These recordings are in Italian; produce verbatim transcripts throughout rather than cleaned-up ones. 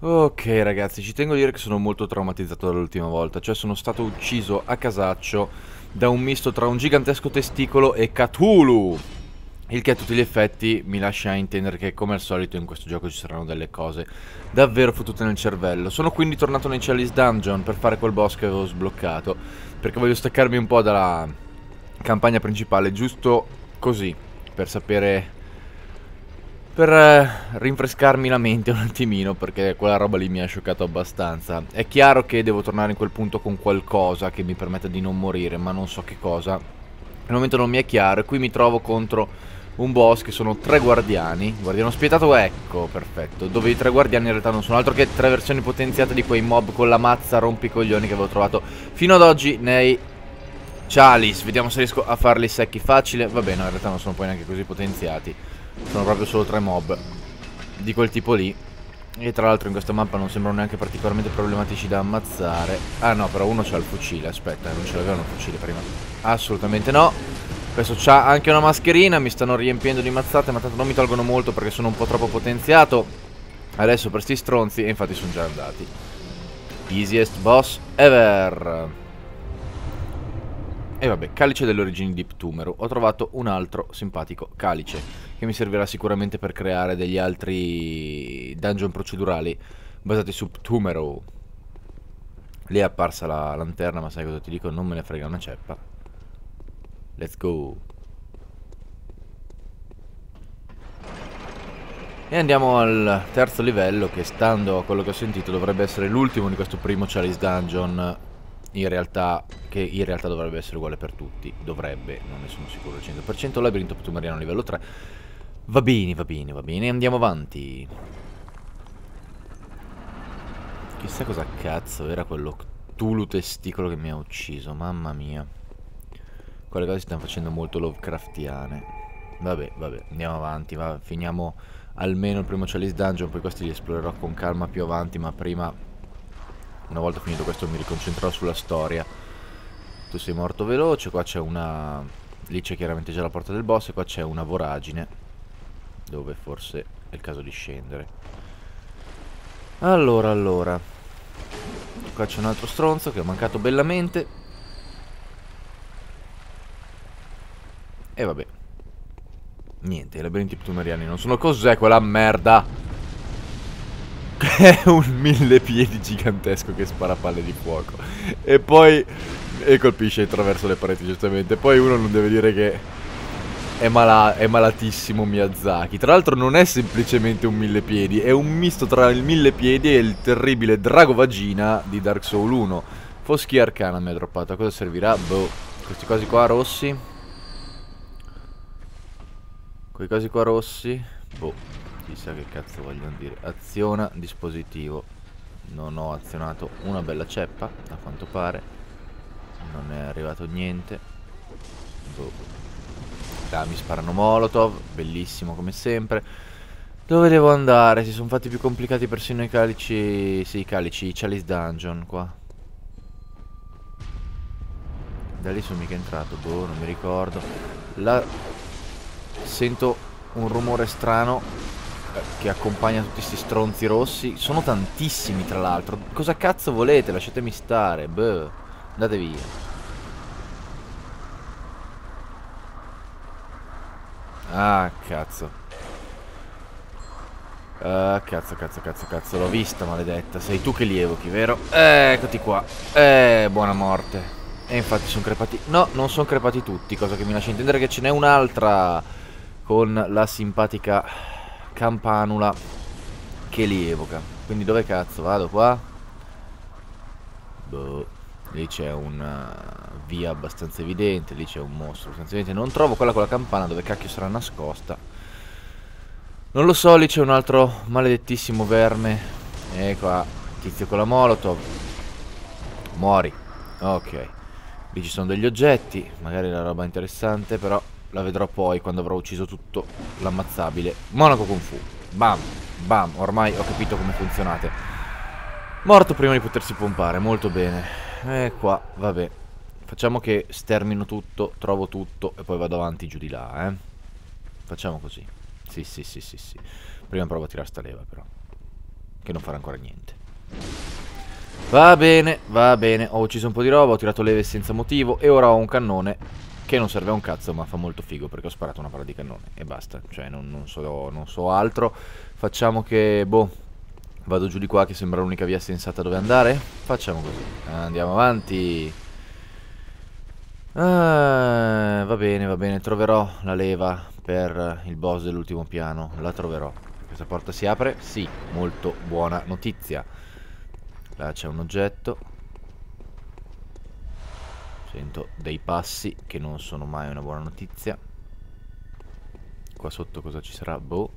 Ok ragazzi, ci tengo a dire che sono molto traumatizzato dall'ultima volta. Cioè sono stato ucciso a casaccio da un misto tra un gigantesco testicolo e Cthulhu. Il che a tutti gli effetti mi lascia intendere che come al solito in questo gioco ci saranno delle cose davvero fottute nel cervello. Sono quindi tornato nei Chalice Dungeon per fare quel boss che avevo sbloccato, perché voglio staccarmi un po' dalla campagna principale, giusto così, per sapere... Per eh, rinfrescarmi la mente un attimino, perché quella roba lì mi ha scioccato abbastanza. È chiaro che devo tornare in quel punto con qualcosa che mi permetta di non morire, ma non so che cosa. Al momento non mi è chiaro e qui mi trovo contro un boss che sono tre guardiani. Guardiano spietato, ecco, perfetto. Dove i tre guardiani in realtà non sono altro che tre versioni potenziate di quei mob con la mazza rompicoglioni che avevo trovato fino ad oggi nei Chalice. Vediamo se riesco a farli secchi facile. Vabbè, no, in realtà non sono poi neanche così potenziati. Sono proprio solo tre mob di quel tipo lì. E tra l'altro in questa mappa non sembrano neanche particolarmente problematici da ammazzare. Ah no, però uno c'ha il fucile, aspetta, non ce l'avevano il fucile prima. Assolutamente no. Questo c'ha anche una mascherina, mi stanno riempiendo di mazzate, ma tanto non mi tolgono molto perché sono un po' troppo potenziato adesso per sti stronzi, e infatti sono già andati. Easiest boss ever. E vabbè, calice delle origini di Pthumeru. Ho trovato un altro simpatico calice che mi servirà sicuramente per creare degli altri dungeon procedurali basati su Pthumeru. Lì è apparsa la lanterna, ma sai cosa ti dico? Non me ne frega una ceppa. Let's go. E andiamo al terzo livello, che stando a quello che ho sentito dovrebbe essere l'ultimo di questo primo Chalice Dungeon. In realtà, che in realtà dovrebbe essere uguale per tutti. Dovrebbe, non ne sono sicuro al cento per cento. Labirinto ptumeriano livello tre. Va bene, va bene, va bene. Andiamo avanti. Chissà cosa cazzo era quello Cthulhu testicolo che mi ha ucciso. Mamma mia. Quelle cose si stanno facendo molto Lovecraftiane. Vabbè, vabbè, andiamo avanti. Va. Finiamo almeno il primo Chalice Dungeon. Poi questi li esplorerò con calma più avanti. Ma prima... Una volta finito questo mi riconcentrerò sulla storia. Tu sei morto veloce. Qua c'è una... Lì c'è chiaramente già la porta del boss. E qua c'è una voragine, dove forse è il caso di scendere. Allora, allora qua c'è un altro stronzo che ho mancato bellamente. E vabbè, niente, i labirinti ptumeriani non sono... Cos'è quella merda? È un mille piedi gigantesco che spara palle di fuoco e poi e colpisce attraverso le pareti, giustamente. Poi uno non deve dire che è, mala, è malatissimo Miyazaki. Tra l'altro non è semplicemente un mille piedi, è un misto tra il mille piedi e il terribile drago vagina di Dark Souls uno. Foschia arcana mi ha droppato, a cosa servirà? Boh, questi cosi qua rossi. Quei cosi qua rossi, boh, chissà che cazzo vogliono dire. Aziona dispositivo. Non ho azionato una bella ceppa, a quanto pare. Non è arrivato niente. Boh. Ah, mi sparano molotov, bellissimo come sempre. Dove devo andare? Si sono fatti più complicati persino i calici. Sì, i calici, i Chalice Dungeon qua. Da lì sono mica entrato, boh, non mi ricordo. La... Sento un rumore strano che accompagna tutti questi stronzi rossi. Sono tantissimi tra l'altro. Cosa cazzo volete? Lasciatemi stare. Beh, andate via. Ah cazzo. Ah cazzo cazzo cazzo cazzo. L'ho vista maledetta. Sei tu che li evochi, vero? Eh, eccoti qua. Eh, buona morte. E infatti sono crepati. No, non sono crepati tutti. Cosa che mi lascia intendere che ce n'è un'altra con la simpatica campanula che li evoca. Quindi dove cazzo vado qua? Boh. Lì c'è una via abbastanza evidente. Lì c'è un mostro sostanzialmente. Non trovo quella con la campana, dove cacchio sarà nascosta. Non lo so. Lì c'è un altro maledettissimo verme. E qua tizio con la molotov. Muori. Ok. Lì ci sono degli oggetti, magari la roba interessante, però la vedrò poi quando avrò ucciso tutto l'ammazzabile. Monaco Kung Fu. Bam, bam. Ormai ho capito come funzionate. Morto prima di potersi pompare. Molto bene. E qua, vabbè, facciamo che stermino tutto, trovo tutto e poi vado avanti giù di là, eh. Facciamo così. Sì, sì, sì, sì, sì. Prima provo a tirare sta leva, però. che non farà ancora niente. Va bene, va bene. Ho ucciso un po' di roba, ho tirato leve senza motivo e ora ho un cannone che non serve a un cazzo, ma fa molto figo perché ho sparato una palla di cannone e basta. Cioè non, non, so, non so altro. Facciamo che, boh, vado giù di qua che sembra l'unica via sensata dove andare. Facciamo così, andiamo avanti. Ah, va bene, va bene. Troverò la leva per il boss dell'ultimo piano. La troverò. Questa porta si apre? Sì, molto buona notizia. Là c'è un oggetto. Sento dei passi che non sono mai una buona notizia. Qua sotto cosa ci sarà? Boh.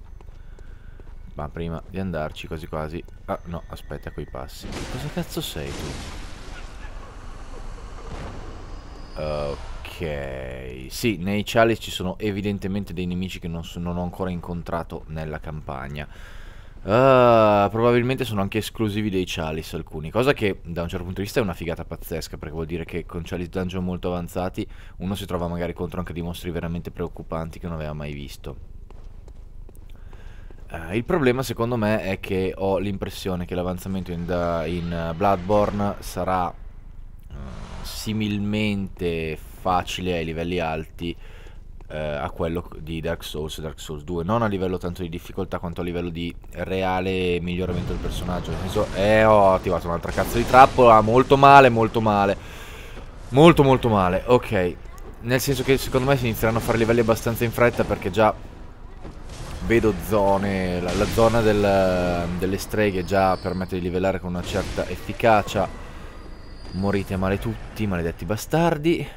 Ma prima di andarci quasi quasi... Ah no, aspetta quei passi. Cosa cazzo sei tu? Ok. Sì, nei Chalice ci sono evidentemente dei nemici che non, so, non ho ancora incontrato nella campagna. Uh, probabilmente sono anche esclusivi dei Chalice alcuni, cosa che da un certo punto di vista è una figata pazzesca, perché vuol dire che con Chalice Dungeon molto avanzati uno si trova magari contro anche dei mostri veramente preoccupanti che non aveva mai visto. uh, Il problema secondo me è che ho l'impressione che l'avanzamento in, in Bloodborne sarà uh, similmente facile ai livelli alti a quello di Dark Souls e Dark Souls due, non a livello tanto di difficoltà quanto a livello di reale miglioramento del personaggio. Nel senso, eh, ho attivato un'altra cazzo di trappola, molto male, molto male, molto molto male. Ok, nel senso che secondo me si inizieranno a fare livelli abbastanza in fretta, perché già vedo zone, la, la zona del, delle streghe già permette di livellare con una certa efficacia. Morite a male tutti, maledetti bastardi.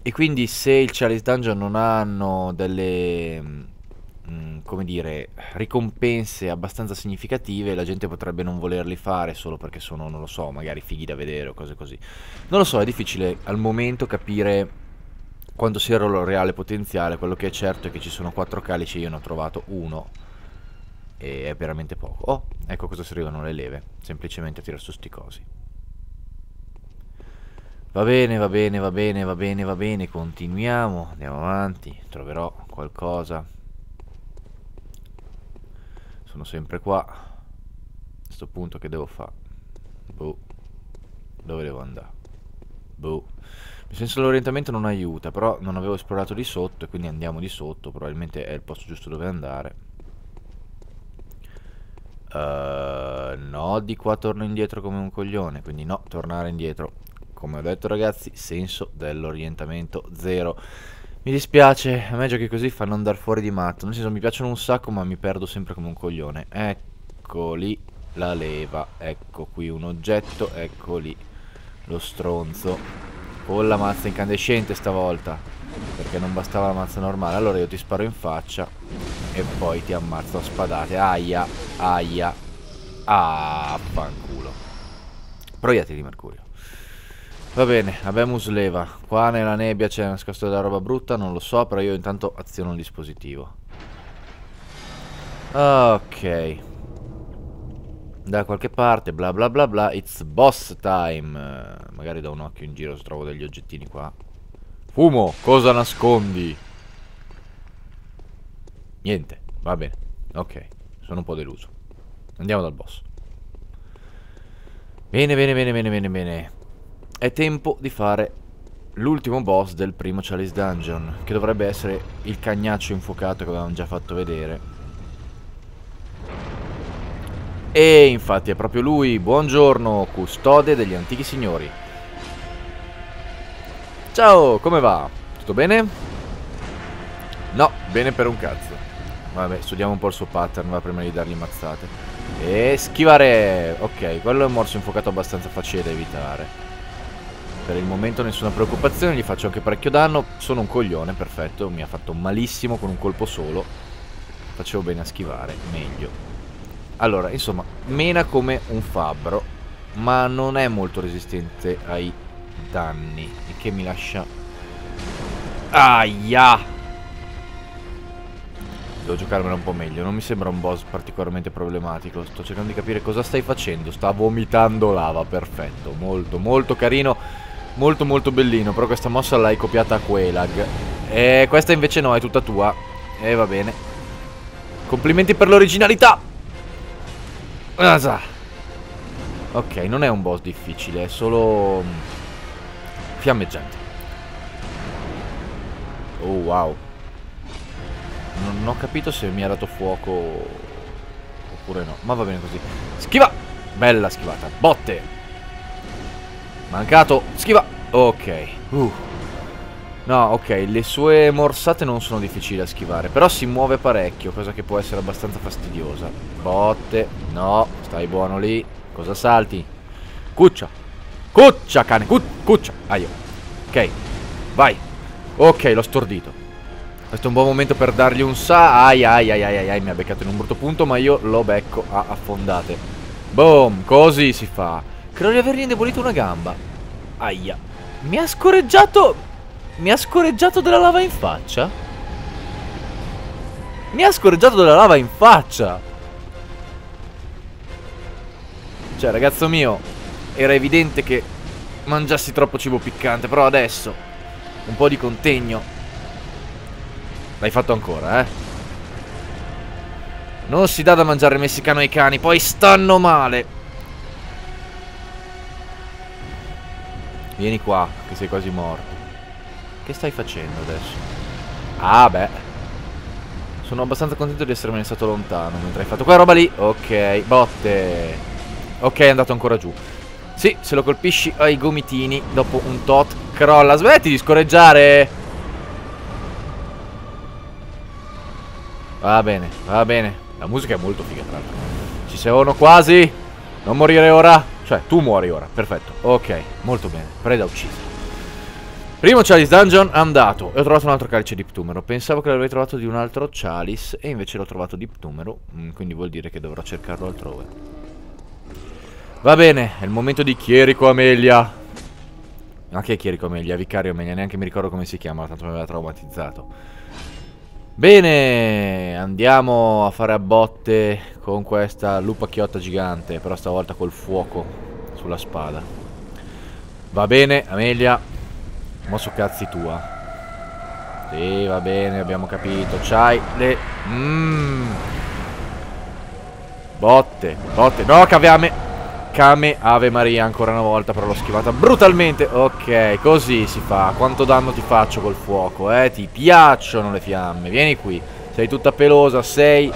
E quindi se il Chalice Dungeon non hanno delle, mh, come dire, ricompense abbastanza significative, la gente potrebbe non volerli fare solo perché sono, non lo so, magari fighi da vedere o cose così. Non lo so, è difficile al momento capire quanto sia il reale potenziale. Quello che è certo è che ci sono quattro calici e io ne ho trovato uno, e è veramente poco. Oh, ecco cosa servivano le leve, semplicemente a tirare su sti cosi. Va bene, va bene, va bene, va bene, va bene, continuiamo, andiamo avanti, troverò qualcosa. Sono sempre qua. A sto punto che devo fare? Boh. Dove devo andare? Boh. Nel senso l'orientamento non aiuta, però non avevo esplorato di sotto e quindi andiamo di sotto, probabilmente è il posto giusto dove andare. Uh, no, di qua torno indietro come un coglione, quindi no, tornare indietro. Come ho detto ragazzi, senso dell'orientamento zero. Mi dispiace, a me giochi così fanno andare fuori di matto. Nel senso mi piacciono un sacco ma mi perdo sempre come un coglione. Ecco lì la leva, ecco qui un oggetto, ecco lì lo stronzo. Con la mazza incandescente stavolta, perché non bastava la mazza normale. Allora io ti sparo in faccia e poi ti ammazzo a spadate. Aia, aia, ah, fanculo. Proiettili di mercurio. Va bene, abbiamo sleva. Qua nella nebbia c'è nascosta della roba brutta, non lo so, però io intanto aziono il dispositivo. Ok. Da qualche parte, bla bla bla bla, it's boss time. Magari do un occhio in giro se trovo degli oggettini qua. Fumo, cosa nascondi? Niente, va bene. Ok, sono un po' deluso. Andiamo dal boss. Bene, bene, bene, bene, bene, bene. È tempo di fare l'ultimo boss del primo Chalice Dungeon, che dovrebbe essere il cagnaccio infuocato che avevamo già fatto vedere. E infatti è proprio lui. Buongiorno, custode degli antichi signori. Ciao, come va? Tutto bene? No, bene per un cazzo. Vabbè, studiamo un po' il suo pattern, va, prima di dargli mazzate. E schivare. Ok, quello è un morso infuocato abbastanza facile da evitare. Per il momento nessuna preoccupazione, gli faccio anche parecchio danno. Sono un coglione, perfetto, mi ha fatto malissimo con un colpo solo. Facevo bene a schivare, meglio. Allora, insomma, mena come un fabbro, ma non è molto resistente ai danni, il che mi lascia... Aia! Devo giocarmela un po' meglio, non mi sembra un boss particolarmente problematico. Sto cercando di capire cosa stai facendo. Sta vomitando lava, perfetto. Molto, molto carino. Molto molto bellino, però questa mossa l'hai copiata a Quelag. E questa invece no, è tutta tua. E va bene. Complimenti per l'originalità. Ok, non è un boss difficile, è solo fiammeggiante. Oh wow. Non ho capito se mi ha dato fuoco oppure no, ma va bene così. Schiva! Bella schivata. Botte! Mancato. Schiva! Ok. Uh. No, ok, le sue morsate non sono difficili da schivare, però si muove parecchio, cosa che può essere abbastanza fastidiosa. Botte. No, stai buono lì. Cosa salti? Cuccia. Cuccia, cane. Cu cuccia. Aio. Ok. Vai. Ok, l'ho stordito. Questo è un buon momento per dargli un sa... Ai, ai, ai, ai, ai, mi ha beccato in un brutto punto, ma io lo becco a affondate. Boom, così si fa. Credo di avergli indebolito una gamba. Aia. Mi ha scorreggiato... Mi ha scorreggiato della lava in faccia? Mi ha scorreggiato della lava in faccia! Cioè, ragazzo mio, era evidente che mangiassi troppo cibo piccante, però adesso un po' di contegno... L'hai fatto ancora, eh? Non si dà da mangiare messicano ai cani, poi stanno male. Vieni qua, che sei quasi morto. Che stai facendo adesso? Ah, beh. Sono abbastanza contento di essermene stato lontano mentre hai fatto quella roba lì. Ok, botte. Ok, è andato ancora giù. Sì, se lo colpisci ai gomitini, dopo un tot crolla. Smetti di scorreggiare! Va bene, va bene. La musica è molto figa, tra l'altro. Ci sono quasi. Non morire ora. Cioè, tu muori ora. Perfetto. Ok, molto bene. Preda uccisa. Primo Chalice Dungeon andato. E ho trovato un altro calice di Pthumeru. Pensavo che l'avrei trovato di un altro Chalice. E invece l'ho trovato di Pthumeru. Mm, quindi vuol dire che dovrò cercarlo altrove. Va bene. È il momento di Chierico Amelia. Ma che è Chierico Amelia? Vicario Amelia. Neanche mi ricordo come si chiama. Tanto mi aveva traumatizzato. Bene, andiamo a fare a botte con questa lupacchiotta gigante, però stavolta col fuoco sulla spada. Va bene, Amelia, mosso cazzi tua. Sì, va bene, abbiamo capito, c'hai le... Mm. Botte, botte, no, caveame, Kame, Ave Maria, ancora una volta, però l'ho schivata brutalmente. Ok, così si fa. Quanto danno ti faccio col fuoco, eh? Ti piacciono le fiamme. Vieni qui. Sei tutta pelosa, sei...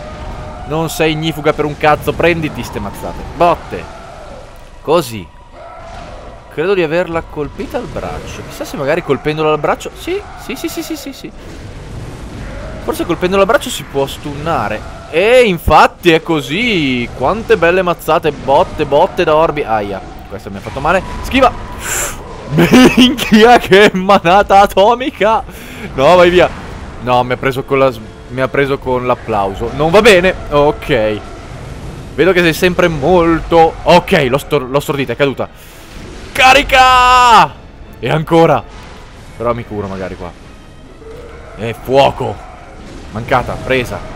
Non sei ignifuga per un cazzo. Prenditi ste mazzate. Botte. Così. Credo di averla colpita al braccio. Chissà se magari colpendola al braccio... Sì, sì, sì, sì, sì, sì, sì. Forse colpendola al braccio si può stunnare. E infatti è così. Quante belle mazzate. Botte, botte da orbi. Aia. Questo mi ha fatto male. Schiva. Minchia che manata atomica. No, vai via. No, mi ha preso con la... Mi ha preso con l'applauso. Non va bene. Ok. Vedo che sei sempre molto... Ok, l'ho stor... stordita, è caduta. Carica. E ancora. Però mi curo magari qua. E fuoco. Mancata, presa.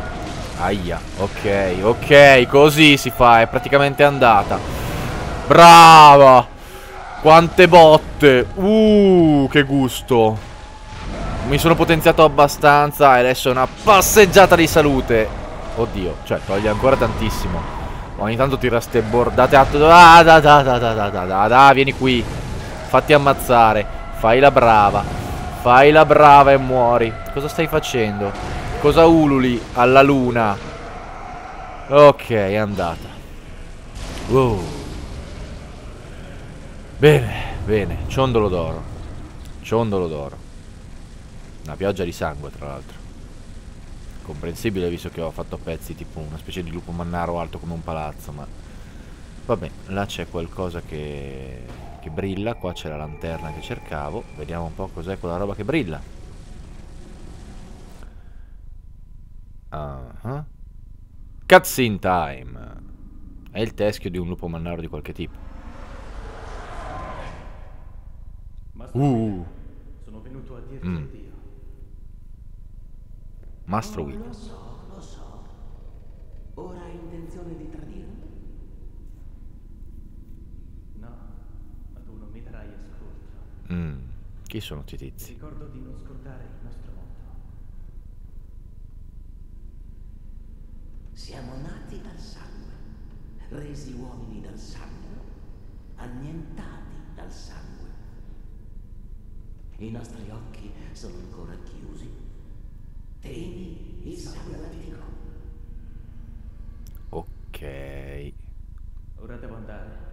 Aia, ok, ok, così si fa, è praticamente andata. Brava! Quante botte! Uh, che gusto! Mi sono potenziato abbastanza e adesso è una passeggiata di salute. Oddio, cioè, toglie ancora tantissimo. Ogni tanto tira ste bordate a... Ah, da, da, da, da, da, da, da, da, vieni qui. Fatti ammazzare. Fai la brava. Fai la brava e muori. Cosa stai facendo? Cosa ululi alla luna? Ok, è andata. Wow. Bene, bene. Ciondolo d'oro. Ciondolo d'oro. Una pioggia di sangue, tra l'altro. Comprensibile, visto che ho fatto a pezzi tipo una specie di lupo mannaro alto come un palazzo, ma... Vabbè, là c'è qualcosa che... che brilla. Qua c'è la lanterna che cercavo. Vediamo un po' cos'è quella roba che brilla. Uh-huh. Cutscene time. È il teschio di un lupo mannaro di qualche tipo. Uh. Sono venuto a dirti mm. Dio. Mastro Will. Lo so, lo so. Ora hai intenzione di tradirmi? No, ma tu non mi darai ascolto. Mm. Chi sono questi tizi? Ricordo di non scordare il nostro. Siamo nati dal sangue, resi uomini dal sangue, annientati dal sangue. I nostri occhi sono ancora chiusi. Temi il sangue latino. Ok. Ora devo andare.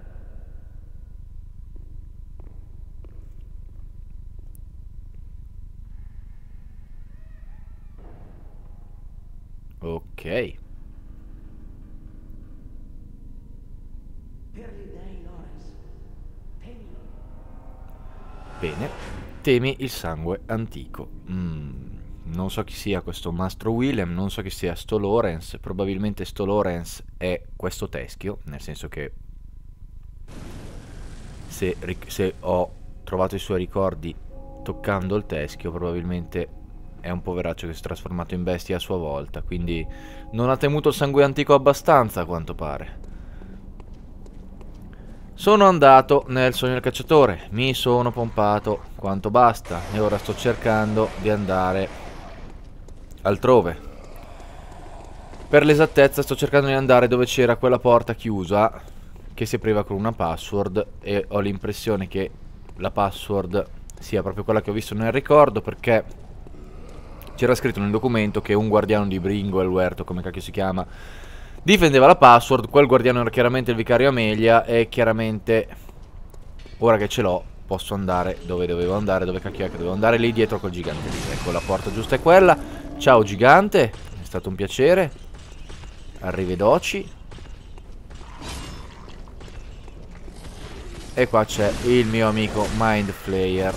Ok. Per gli dei Lores. Temi. Bene. Temi il sangue antico. Mm. Non so chi sia questo Mastro Willem, non so chi sia sto Lawrence. Probabilmente sto Lawrence è questo teschio, nel senso che se, se ho trovato i suoi ricordi toccando il teschio, probabilmente è un poveraccio che si è trasformato in bestia a sua volta, quindi non ha temuto il sangue antico abbastanza, a quanto pare. Sono andato nel sogno del cacciatore, mi sono pompato quanto basta e ora sto cercando di andare altrove. Per l'esattezza sto cercando di andare dove c'era quella porta chiusa che si apriva con una password, e ho l'impressione che la password sia proprio quella che ho visto nel ricordo, perché c'era scritto nel documento che un guardiano di Bringwellwert, come cacchio si chiama, difendeva la password. Quel guardiano era chiaramente il vicario Amelia, e chiaramente ora che ce l'ho posso andare dove dovevo andare, dove cacchio è che dovevo andare, lì dietro col gigante lì. Ecco, la porta giusta è quella. Ciao gigante, è stato un piacere, arrivederci. E qua c'è il mio amico Mindflayer,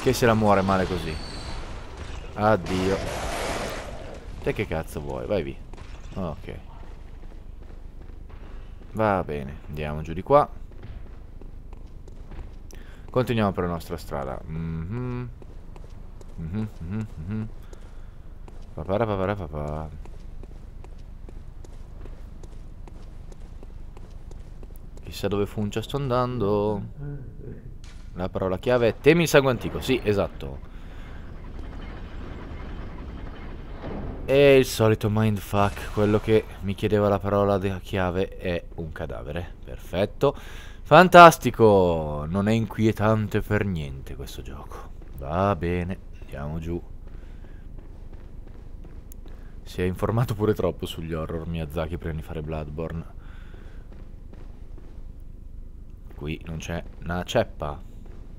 che se la muore male così. Addio. Te che cazzo vuoi? Vai via. Ok. Va bene. Andiamo giù di qua. Continuiamo per la nostra strada. Mm-hmm. Mm-hmm, mm-hmm, mm-hmm. Papara, papara, papara. Chissà dove funcia sto andando. La parola chiave è temi il sangue antico. Sì, esatto. E il solito mindfuck, quello che mi chiedeva la parola della chiave è un cadavere, perfetto, fantastico, non è inquietante per niente questo gioco, va bene, andiamo giù. Si è informato pure troppo sugli horror Miyazaki prima di fare Bloodborne. Qui non c'è una ceppa,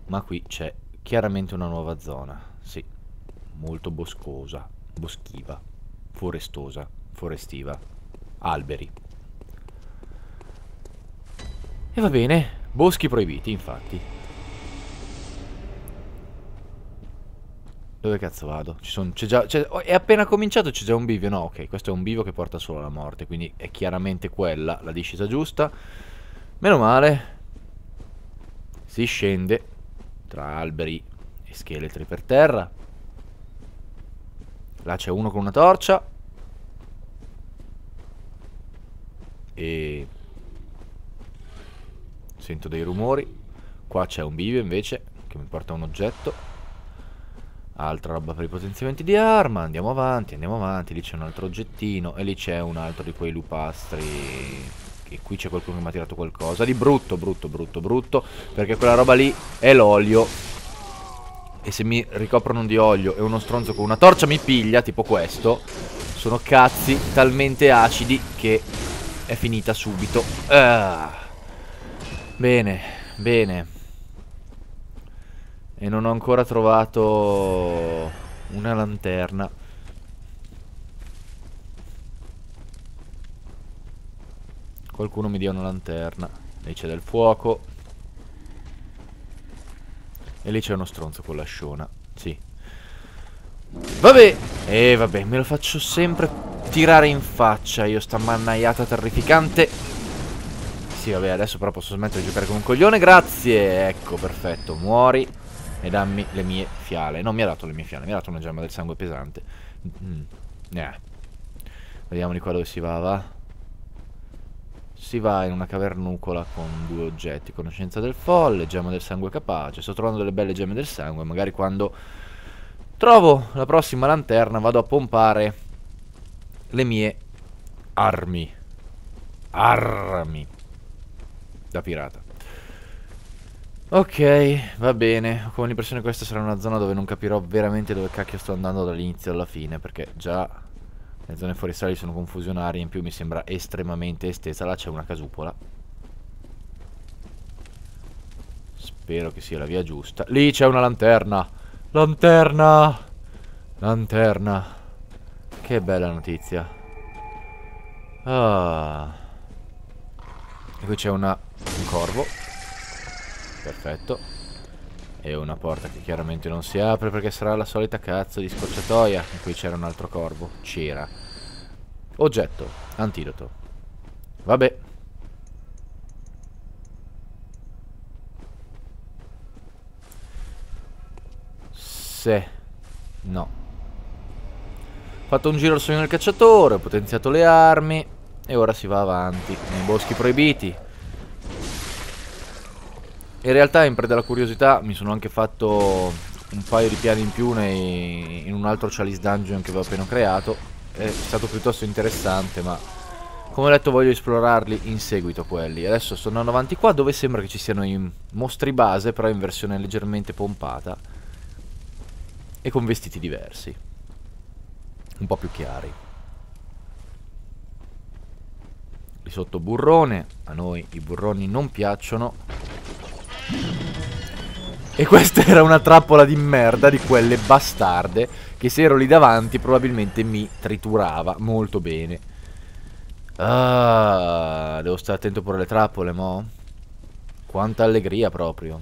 ma qui c'è chiaramente una nuova zona, sì, molto boscosa, boschiva, forestosa, forestiva, alberi. E va bene, boschi proibiti, infatti. Dove cazzo vado? Ci sono, c'è già, c'è, è appena cominciato, c'è già un bivio. No, ok, questo è un bivio che porta solo alla morte, quindi è chiaramente quella la discesa giusta. Meno male. Si scende tra alberi e scheletri per terra. Là c'è uno con una torcia. E sento dei rumori. Qua c'è un bivio invece che mi porta un oggetto. Altra roba per i potenziamenti di arma. Andiamo avanti, andiamo avanti. Lì c'è un altro oggettino. E lì c'è un altro di quei lupastri. E qui c'è qualcuno che mi ha tirato qualcosa di brutto, brutto, brutto, brutto. Perché quella roba lì è l'olio. E se mi ricoprono di olio e uno stronzo con una torcia mi piglia, tipo questo, sono cazzi talmente acidi che è finita subito. Ah. Bene, bene. E non ho ancora trovato una lanterna. Qualcuno mi dia una lanterna. Lì c'è del fuoco. E lì c'è uno stronzo con l'asciona. Sì. Vabbè. E vabbè, me lo faccio sempre tirare in faccia io sta mannaiata terrificante. Sì, vabbè, adesso però posso smettere di giocare con un coglione. Grazie. Ecco, perfetto. Muori. E dammi le mie fiale. No, mi ha dato le mie fiale. Mi ha dato una gemma del sangue pesante. Mm. Eh. Vediamo di qua dove si va, va. Si va in una cavernucola con due oggetti. Conoscenza del folle, gemma del sangue capace. Sto trovando delle belle gemme del sangue. Magari quando trovo la prossima lanterna vado a pompare le mie armi. armi da pirata. Ok, va bene. Ho come l'impressione che questa sarà una zona dove non capirò veramente dove cacchio sto andando dall'inizio alla fine, perché già le zone forestali sono confusionarie, in più mi sembra estremamente estesa. Là c'è una casupola. Spero che sia la via giusta. Lì c'è una lanterna. Lanterna. Lanterna. Che bella notizia. Ah. E qui c'è una... un corvo. Perfetto. E una porta che chiaramente non si apre perché sarà la solita cazzo di scorciatoia. E qui c'era un altro corvo. C'era. Oggetto. Antidoto. Vabbè. Se. No. Ho fatto un giro al sogno del cacciatore. Ho potenziato le armi. E ora si va avanti nei boschi proibiti. In realtà, in preda alla curiosità, mi sono anche fatto un paio di piani in più nei, in un altro Chalice Dungeon che avevo appena creato. È stato piuttosto interessante, ma come ho detto voglio esplorarli in seguito quelli. Adesso sto andando avanti qua dove sembra che ci siano i mostri base, però in versione leggermente pompata e con vestiti diversi, un po' più chiari. Lì sotto burrone, a noi i burroni non piacciono. E questa era una trappola di merda di quelle bastarde che se ero lì davanti probabilmente mi triturava molto bene. Ah, devo stare attento pure alle trappole, mo. Quanta allegria proprio.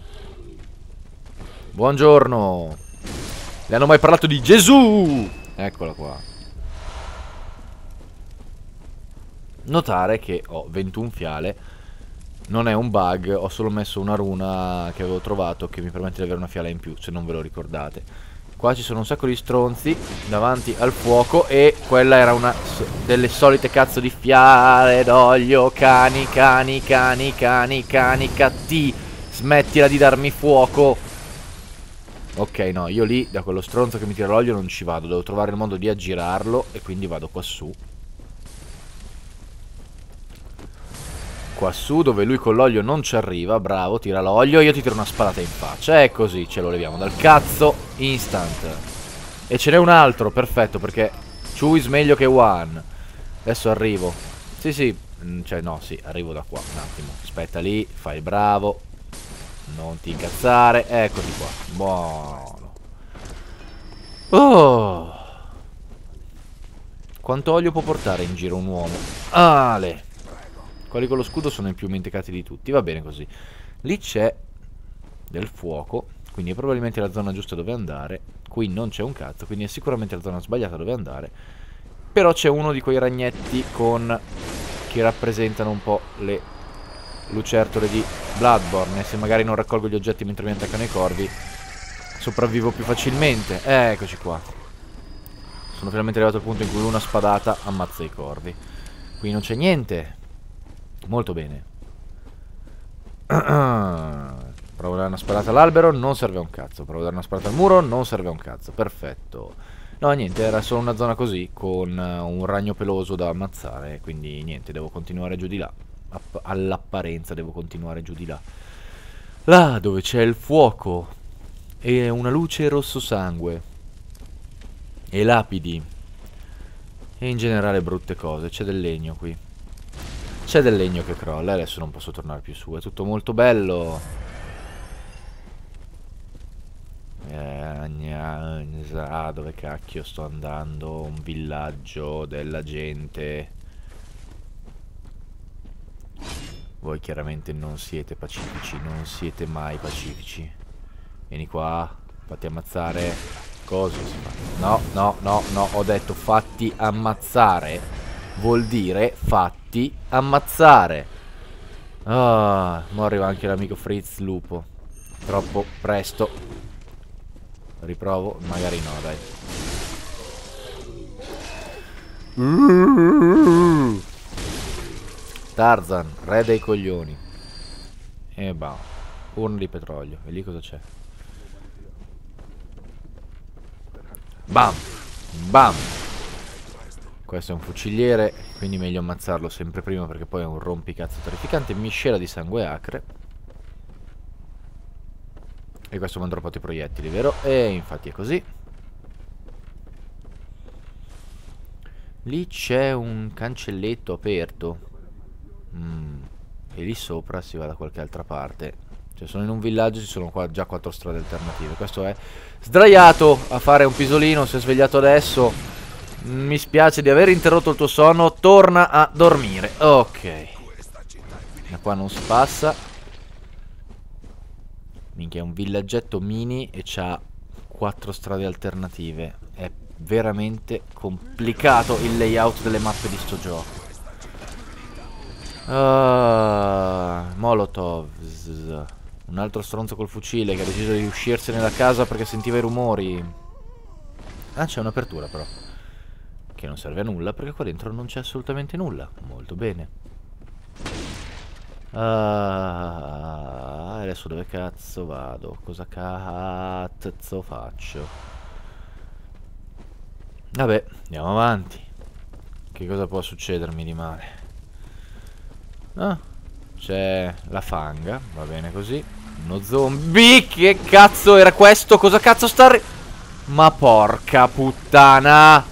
Buongiorno. Le hanno mai parlato di Gesù? Eccola qua. Notare che ho ventuno fiale. Non è un bug, ho solo messo una runa che avevo trovato che mi permette di avere una fiala in più, se non ve lo ricordate. Qua ci sono un sacco di stronzi davanti al fuoco e quella era una delle solite cazzo di fiale d'olio. Cani, cani, cani, cani, cani, catti. Smettila di darmi fuoco. Ok, no, io lì da quello stronzo che mi tira l'olio non ci vado, devo trovare il modo di aggirarlo e quindi vado qua su. Qua su dove lui con l'olio non ci arriva. Bravo, tira l'olio, io ti tiro una sparata in faccia. E così ce lo leviamo dal cazzo. Instant. E ce n'è un altro, perfetto, perché two is meglio che one. Adesso arrivo. Sì sì, cioè no, sì, arrivo da qua. Un attimo, aspetta lì, fai bravo. Non ti incazzare. Eccoti qua, buono. Oh, quanto olio può portare in giro un uomo? Ale. Quelli con lo scudo sono i più mentecati di tutti. Va bene così. Lì c'è del fuoco, quindi è probabilmente la zona giusta dove andare. Qui non c'è un cazzo, quindi è sicuramente la zona sbagliata dove andare. Però c'è uno di quei ragnetti con che rappresentano un po' le lucertole di Bloodborne. E se magari non raccolgo gli oggetti mentre mi attaccano i corvi, sopravvivo più facilmente. Eccoci qua. Sono finalmente arrivato al punto in cui una spadata ammazza i corvi. Qui non c'è niente. Molto bene. Provo a dare una sparata all'albero, non serve a un cazzo. Provo a dare una sparata al muro, non serve a un cazzo. Perfetto. No, niente, era solo una zona così, con un ragno peloso da ammazzare. Quindi niente, devo continuare giù di là. All'apparenza devo continuare giù di là. Là dove c'è il fuoco e una luce rosso sangue e lapidi e in generale brutte cose. C'è del legno qui. C'è del legno che crolla, adesso non posso tornare più su, è tutto molto bello. Eh, dove cacchio sto andando? Un villaggio della gente. Voi chiaramente non siete pacifici, non siete mai pacifici. Vieni qua, fatti ammazzare. Cosa si fa? No, no, no, no, ho detto fatti ammazzare. Vuol dire fatti ammazzare. Ah, mo arriva anche l'amico Fritz Lupo. Troppo presto. Riprovo? Magari no, dai. Tarzan, re dei coglioni. E bah, urna di petrolio. E lì cosa c'è? Bam, bam. Questo è un fuciliere, quindi meglio ammazzarlo sempre prima, perché poi è un rompicazzo terrificante. Miscela di sangue acre. E questo mandrò proprio i proiettili, vero? E infatti è così. Lì c'è un cancelletto aperto. Mm. E lì sopra si va da qualche altra parte. Cioè sono in un villaggio, ci sono qua già quattro strade alternative. Questo è sdraiato a fare un pisolino, si è svegliato adesso. Mi spiace di aver interrotto il tuo sonno, torna a dormire. Ok. Da qua non si passa. Minchia, è un villaggetto mini e c'ha quattro strade alternative. È veramente complicato il layout delle mappe di sto gioco. Ah, Molotov. Un altro stronzo col fucile che ha deciso di uscirsene da casa perché sentiva i rumori. Ah, c'è un'apertura però, che non serve a nulla perché qua dentro non c'è assolutamente nulla. Molto bene. Ah, adesso dove cazzo vado? Cosa cazzo faccio? Vabbè, andiamo avanti. Che cosa può succedermi di male? Ah, c'è la fanga, va bene così. Uno zombie, che cazzo era questo? Cosa cazzo sta re... Ma porca puttana.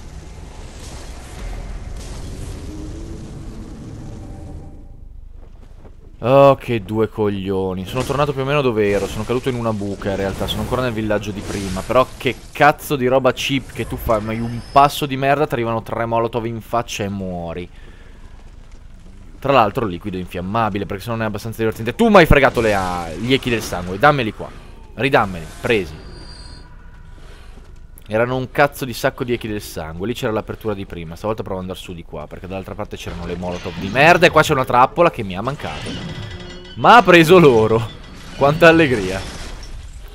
Oh, che due coglioni. Sono tornato più o meno dove ero, sono caduto in una buca in realtà. Sono ancora nel villaggio di prima. Però che cazzo di roba cheap che tu fai. Ma un passo di merda, ti arrivano tre molotov in faccia e muori. Tra l'altro liquido infiammabile, perché se non è abbastanza divertente. Tu mi hai fregato le, uh, gli echi del sangue. Dammeli qua. Ridammeli. Presi. Erano un cazzo di sacco di echi del sangue. Lì c'era l'apertura di prima. Stavolta provo ad andare su di qua, perché dall'altra parte c'erano le molotov di merda. E qua c'è una trappola che mi ha mancato, ma ha preso l'oro. Quanta allegria.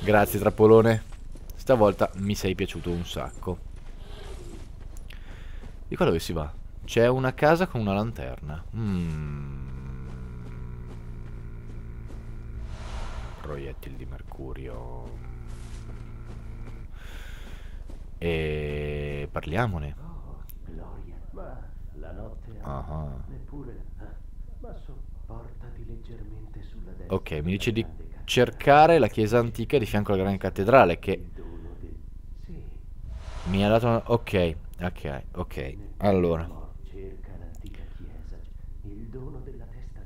Grazie trappolone. Stavolta mi sei piaciuto un sacco. Di qua dove si va? C'è una casa con una lanterna. Mm. Proiettili di mercurio. E parliamone. Oh, gloria. Ma la notte uh-huh. neppure. Ma sopportati leggermente sulla destra. Ok, mi dice di cercare la chiesa antica di fianco alla grande cattedrale che sì. Mi ha dato una... Ok, ok, ok. Allora.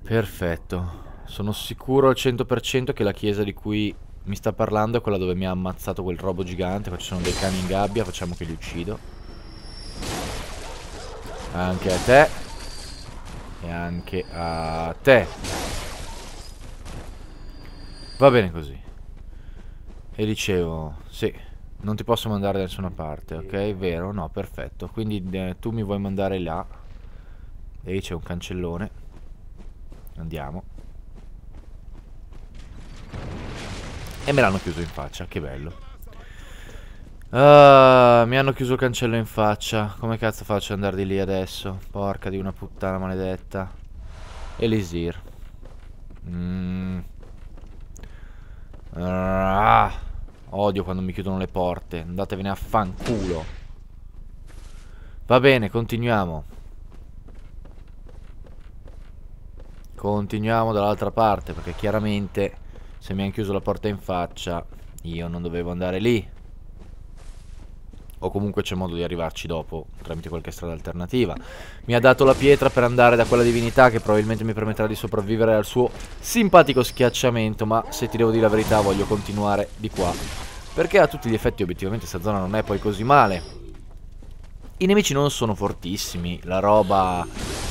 Perfetto, sono sicuro al cento per cento che la chiesa di cui mi sta parlando è quella dove mi ha ammazzato quel robo gigante. Qua ci sono dei cani in gabbia, facciamo che li uccido. Anche a te. E anche a te. Va bene così. E dicevo, sì, non ti posso mandare da nessuna parte, ok? Vero? No, perfetto. Quindi eh, tu mi vuoi mandare là. E lì c'è un cancellone. Andiamo. E me l'hanno chiuso in faccia, che bello. uh, Mi hanno chiuso il cancello in faccia. Come cazzo faccio ad andare di lì adesso? Porca di una puttana maledetta. Elisir. mm. ah, Odio quando mi chiudono le porte. Andatevene a fanculo. Va bene, continuiamo. Continuiamo dall'altra parte, perché chiaramente se mi hanno chiuso la porta in faccia io non dovevo andare lì. O comunque c'è modo di arrivarci dopo tramite qualche strada alternativa. Mi ha dato la pietra per andare da quella divinità che probabilmente mi permetterà di sopravvivere al suo simpatico schiacciamento. Ma se ti devo dire la verità voglio continuare di qua, perché a tutti gli effetti obiettivamente questa zona non è poi così male. I nemici non sono fortissimi, la roba...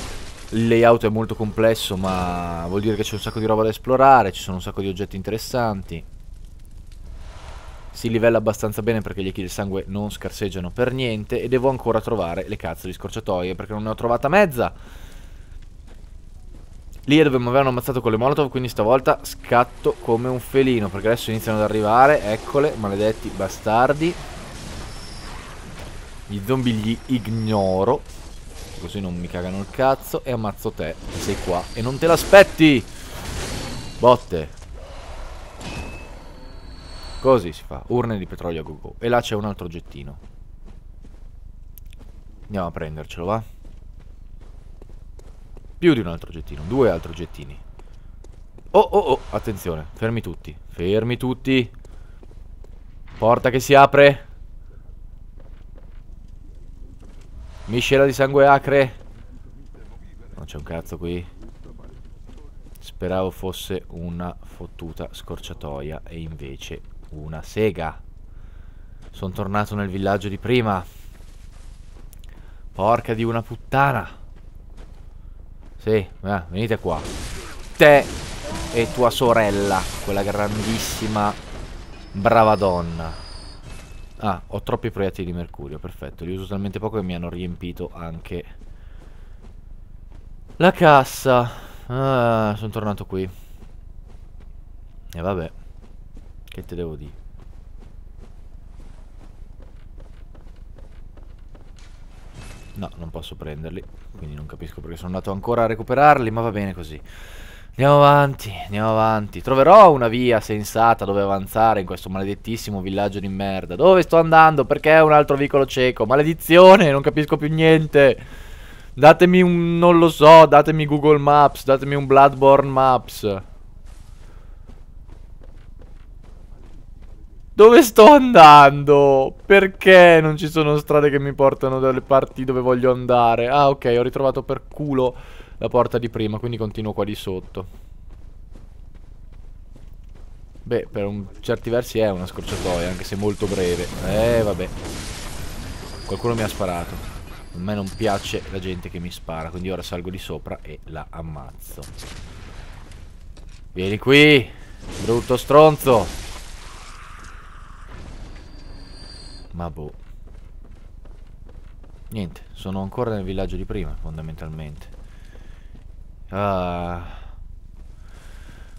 Il layout è molto complesso, ma vuol dire che c'è un sacco di roba da esplorare, ci sono un sacco di oggetti interessanti. Si livella abbastanza bene perché gli echi del sangue non scarseggiano per niente. E devo ancora trovare le cazzo di scorciatoie, perché non ne ho trovata mezza. Lì è dove mi avevano ammazzato con le molotov, quindi stavolta scatto come un felino, perché adesso iniziano ad arrivare, eccole, maledetti bastardi. Gli zombie li ignoro, così non mi cagano il cazzo. E ammazzo te, che sei qua e non te l'aspetti. Botte. Così si fa. Urne di petrolio a go go. E là c'è un altro oggettino. Andiamo a prendercelo, va? Più di un altro oggettino, due altri oggettini. Oh, oh, oh, attenzione, fermi tutti, fermi tutti. Porta che si apre. Miscela di sangue acre. Non c'è un cazzo qui. Speravo fosse una fottuta scorciatoia e invece una sega. Sono tornato nel villaggio di prima. Porca di una puttana. Sì, eh, venite qua. Te e tua sorella, quella grandissima brava donna. Ah, ho troppi proiettili di mercurio, perfetto. Li uso talmente poco che mi hanno riempito anche la cassa. Ah, sono tornato qui. E vabbè, che te devo dire. No, non posso prenderli, quindi non capisco perché sono andato ancora a recuperarli, ma va bene così. Andiamo avanti, andiamo avanti. Troverò una via sensata dove avanzare in questo maledettissimo villaggio di merda. Dove sto andando? Perché è un altro vicolo cieco? Maledizione, non capisco più niente. Datemi un... non lo so, datemi Google Maps, datemi un Bloodborne Maps. Dove sto andando? Perché non ci sono strade che mi portano dalle parti dove voglio andare? Ah, ok, ho ritrovato per culo la porta di prima, quindi continuo qua di sotto. Beh, per un, certi versi è una scorciatoia, anche se molto breve. Eh, vabbè. Qualcuno mi ha sparato. A me non piace la gente che mi spara, quindi ora salgo di sopra e la ammazzo. Vieni qui, brutto stronzo. Ma boh. Niente, sono ancora nel villaggio di prima, fondamentalmente. ah.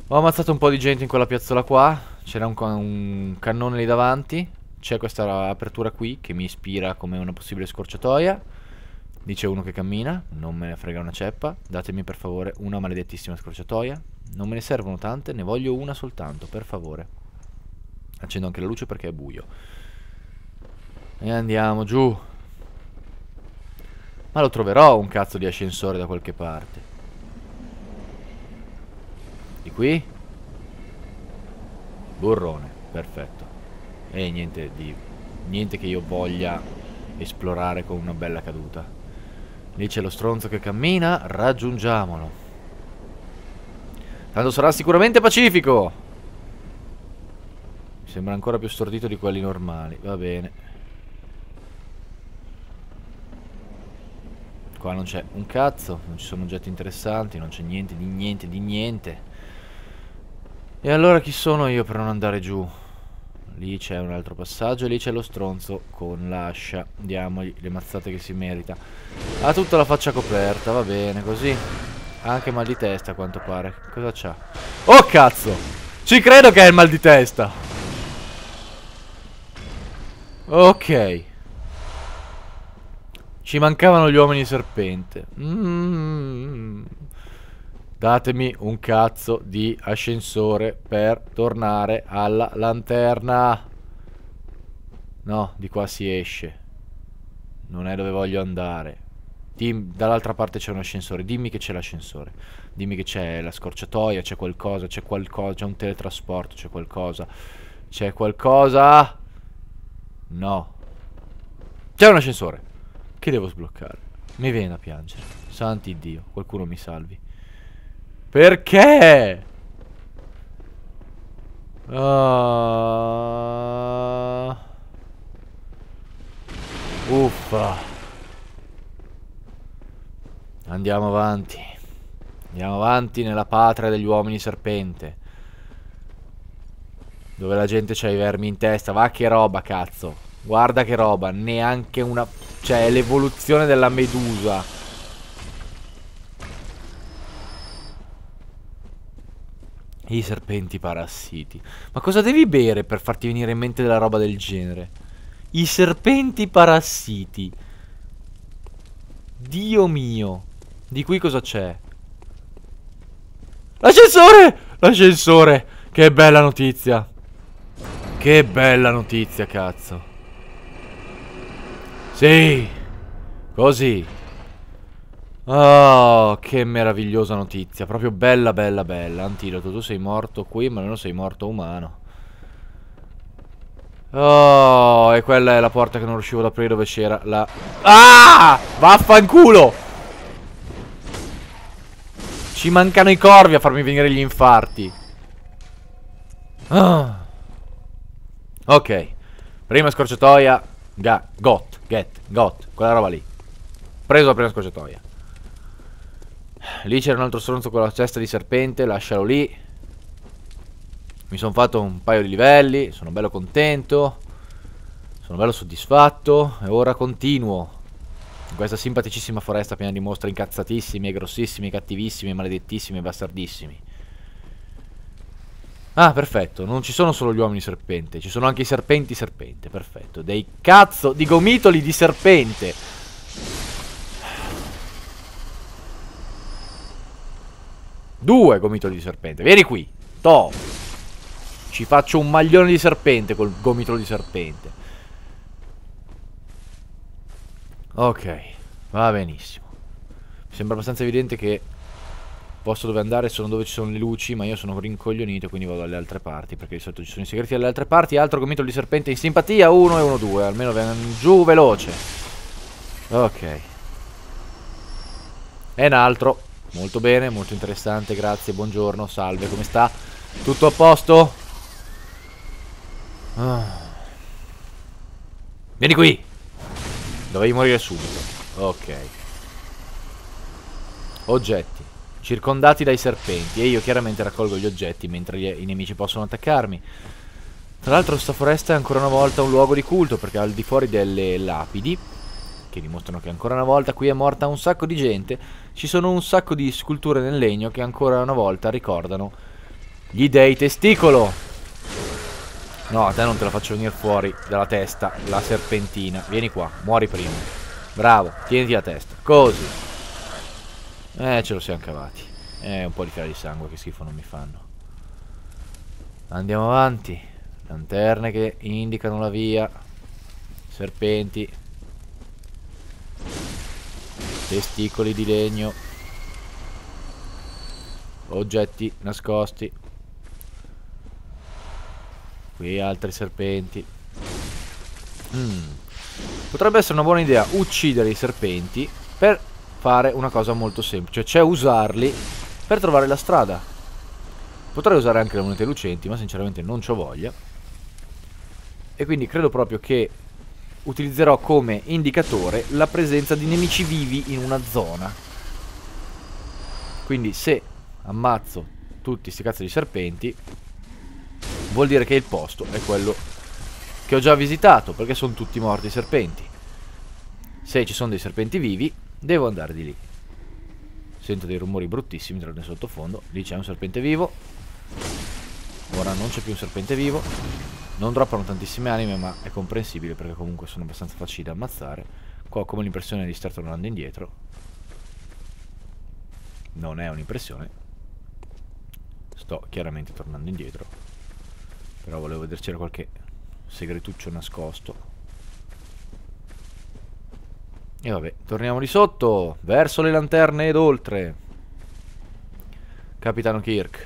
Ho ammazzato un po' di gente in quella piazzola qua. C'era un, un cannone lì davanti. C'è questa apertura qui che mi ispira come una possibile scorciatoia. Dice uno che cammina. Non me ne frega una ceppa. Datemi per favore una maledettissima scorciatoia. Non me ne servono tante, ne voglio una soltanto, per favore. Accendo anche la luce perché è buio. E andiamo giù. Ma lo troverò un cazzo di ascensore da qualche parte. Di qui? Burrone, perfetto. E niente di... niente che io voglia esplorare con una bella caduta. Lì c'è lo stronzo che cammina, raggiungiamolo. Tanto sarà sicuramente pacifico. Mi sembra ancora più stordito di quelli normali, va bene. Qua non c'è un cazzo, non ci sono oggetti interessanti, non c'è niente di niente di niente. E allora chi sono io per non andare giù? Lì c'è un altro passaggio e lì c'è lo stronzo con l'ascia. Diamogli le mazzate che si merita. Ha tutta la faccia coperta, va bene così. Ha anche mal di testa a quanto pare. Cosa c'ha? Oh cazzo! Ci credo che è il mal di testa! Ok. Ci mancavano gli uomini serpente. Mm. Datemi un cazzo di ascensore per tornare alla lanterna. No, di qua si esce. Non è dove voglio andare. Dall'altra parte c'è un ascensore. Dimmi che c'è l'ascensore. Dimmi che c'è la scorciatoia, c'è qualcosa, c'è qualcosa, c'è un teletrasporto, c'è qualcosa. C'è qualcosa. No. C'è un ascensore. Che devo sbloccare? Mi viene da piangere. Santi Dio, qualcuno mi salvi. Perché? Uh... Uffa. Andiamo avanti. Andiamo avanti nella patria degli uomini serpente. Dove la gente c'ha i vermi in testa. Va che roba, cazzo. Guarda che roba. Neanche una... cioè, è l'evoluzione della medusa. I serpenti parassiti. Ma cosa devi bere per farti venire in mente della roba del genere? I serpenti parassiti. Dio mio. Di qui cosa c'è? L'ascensore! L'ascensore! Che bella notizia. Che bella notizia, cazzo. Sì, Così. Oh, che meravigliosa notizia. Proprio bella, bella, bella. Antidoto, tu sei morto qui, ma non sei morto umano. Oh, e quella è la porta che non riuscivo ad aprire, dove c'era la... Ah! Vaffanculo! Ci mancano i corvi a farmi venire gli infarti. Ah. Ok. Prima scorciatoia. Ga got, get, got. Quella roba lì. Preso la prima scorciatoia. Lì c'era un altro stronzo con la cesta di serpente. Lascialo lì. Mi sono fatto un paio di livelli. Sono bello contento. Sono bello soddisfatto. E ora continuo in questa simpaticissima foresta piena di mostri incazzatissimi, grossissimi, cattivissimi, maledettissimi e bastardissimi. Ah, perfetto, non ci sono solo gli uomini serpente, ci sono anche i serpenti serpente, perfetto. Dei cazzo di gomitoli di serpente. Due gomitoli di serpente, vieni qui. Toh. Ci faccio un maglione di serpente col gomitolo di serpente. Ok, va benissimo. Mi sembra abbastanza evidente che posso dove andare sono dove ci sono le luci, ma io sono rincoglionito, quindi vado alle altre parti, perché di solito ci sono i segreti alle altre parti. Altro gomitolo di serpente in simpatia, uno e uno due, almeno vengono giù veloce. Ok. E un altro. Molto bene, molto interessante, grazie, buongiorno, salve, come sta? Tutto a posto? Ah. Vieni qui! Dovevi morire subito. Ok. Oggetti. Circondati dai serpenti. E io chiaramente raccolgo gli oggetti mentre gli, i nemici possono attaccarmi. Tra l'altro sta foresta è ancora una volta un luogo di culto, perché al di fuori delle lapidi, che dimostrano che ancora una volta qui è morta un sacco di gente, ci sono un sacco di sculture nel legno che ancora una volta ricordano gli dei testicolo. No, a te non te la faccio venire fuori dalla testa, la serpentina. Vieni qua, muori prima. Bravo, tieniti la testa. Così. Eh, ce lo siamo cavati. Eh, un po' di fiale di sangue, che schifo non mi fanno. Andiamo avanti. Lanterne che indicano la via. Serpenti. Testicoli di legno. Oggetti nascosti. Qui altri serpenti. Mm. Potrebbe essere una buona idea uccidere i serpenti per fare una cosa molto semplice, cioè usarli per trovare la strada. Potrei usare anche le monete lucenti, ma sinceramente non c'ho voglia. E quindi credo proprio che utilizzerò come indicatore la presenza di nemici vivi in una zona. Quindi se ammazzo tutti sti cazzo di serpenti, vuol dire che il posto è quello che ho già visitato, perché sono tutti morti i serpenti. Se ci sono dei serpenti vivi, devo andare di lì. Sento dei rumori bruttissimi tra nel sottofondo. Lì c'è un serpente vivo. Ora non c'è più un serpente vivo. Non droppano tantissime anime, ma è comprensibile, perché comunque sono abbastanza facili da ammazzare. Qua ho come l'impressione di star tornando indietro. Non è un'impressione. Sto chiaramente tornando indietro. Però volevo vedere c'era qualche segretuccio nascosto. E vabbè, torniamo di sotto, verso le lanterne ed oltre. Capitano Kirk.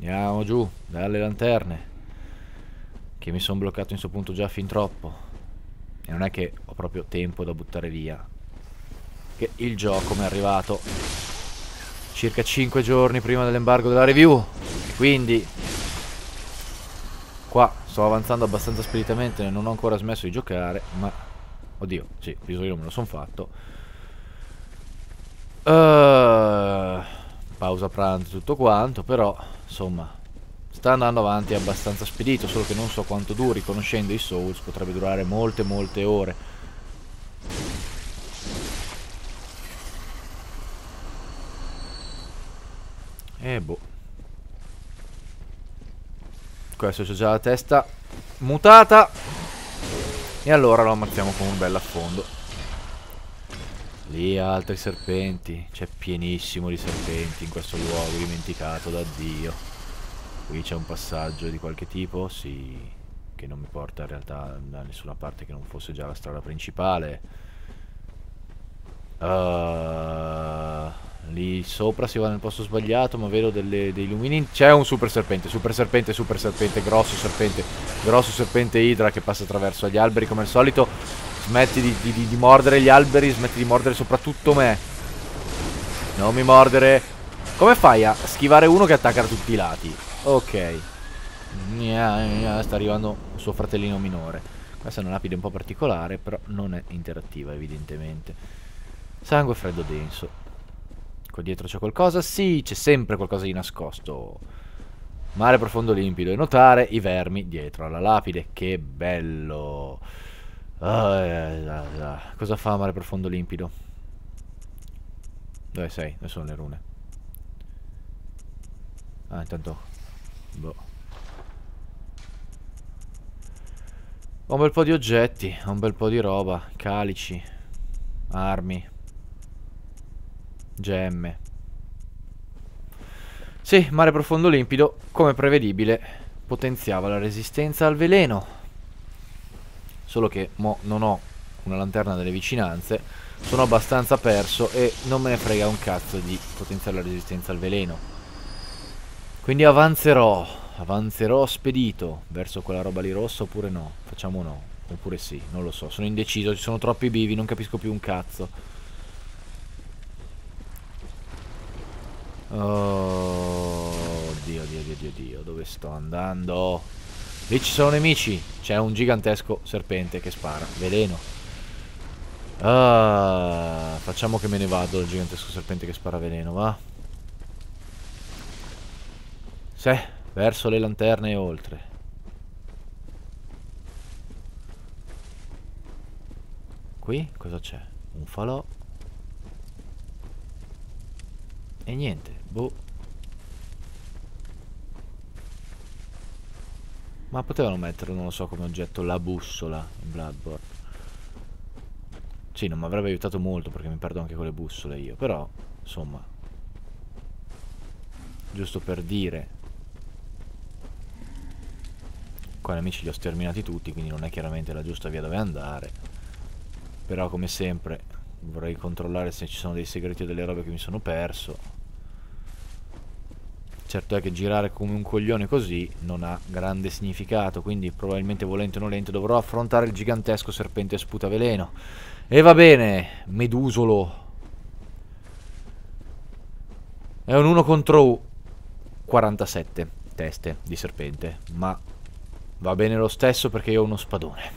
Andiamo giù, dalle lanterne. Che mi sono bloccato in suo punto già fin troppo. E non è che ho proprio tempo da buttare via. Che il gioco mi è arrivato circa cinque giorni prima dell'embargo della review. E quindi... qua sto avanzando abbastanza speditamente, non ho ancora smesso di giocare, ma... oddio, sì, il bisogno me lo sono fatto. Uh, pausa pranzo tutto quanto, però, insomma, sta andando avanti abbastanza spedito, solo che non so quanto duri, conoscendo i Souls potrebbe durare molte, molte ore. E boh. Questo c'è già la testa mutata. E allora lo ammazziamo con un bel affondo. Lì altri serpenti. C'è pienissimo di serpenti in questo luogo dimenticato da Dio. Qui c'è un passaggio di qualche tipo. Sì. Che non mi porta in realtà da nessuna parte che non fosse già la strada principale. Uh, lì sopra si va nel posto sbagliato, ma vedo delle, dei lumini. C'è un super serpente, super serpente, super serpente, grosso serpente, grosso serpente idra che passa attraverso agli alberi come al solito. Smetti di, di, di mordere gli alberi, smetti di mordere soprattutto me. Non mi mordere. Come fai a schivare uno che attacca da tutti i lati? Ok. Sta arrivando suo fratellino minore. Questa è una lapide un po' particolare, però non è interattiva evidentemente. Sangue freddo denso. Qua dietro c'è qualcosa? Sì, c'è sempre qualcosa di nascosto. Mare profondo limpido. E notare i vermi dietro alla lapide. Che bello. Ah, eh, eh, eh. Cosa fa mare profondo limpido? Dove sei? Dove sono le rune? Ah, intanto... Boh. Ho un bel po' di oggetti. Ho un bel po' di roba. Calici. Armi. Gemme. Sì, mare profondo limpido, come prevedibile, potenziava la resistenza al veleno. Solo che mo non ho una lanterna delle vicinanze, sono abbastanza perso e non me ne frega un cazzo di potenziare la resistenza al veleno. Quindi avanzerò, avanzerò spedito verso quella roba lì rossa oppure no? Facciamo no, oppure sì, non lo so. Sono indeciso, ci sono troppi bivi, non capisco più un cazzo. Oh, oddio, oddio, oddio, oddio, dove sto andando? Lì ci sono nemici. C'è un gigantesco serpente che spara veleno. Ah, facciamo che me ne vado dal gigantesco serpente che spara veleno, va? Sì, verso le lanterne e oltre. Qui cosa c'è? Un falò. E niente, boh. Ma potevano mettere, non lo so, come oggetto la bussola in Bloodborne. Sì, non mi avrebbe aiutato molto perché mi perdo anche con le bussole io. Però, insomma, giusto per dire. Qua gli amici li ho sterminati tutti, quindi non è chiaramente la giusta via dove andare. Però, come sempre, vorrei controllare se ci sono dei segreti o delle robe che mi sono perso. Certo è che girare come un coglione così non ha grande significato, quindi probabilmente volente o nolente dovrò affrontare il gigantesco serpente sputa veleno. E va bene, medusolo. È un uno contro quarantasette teste di serpente, ma va bene lo stesso perché io ho uno spadone.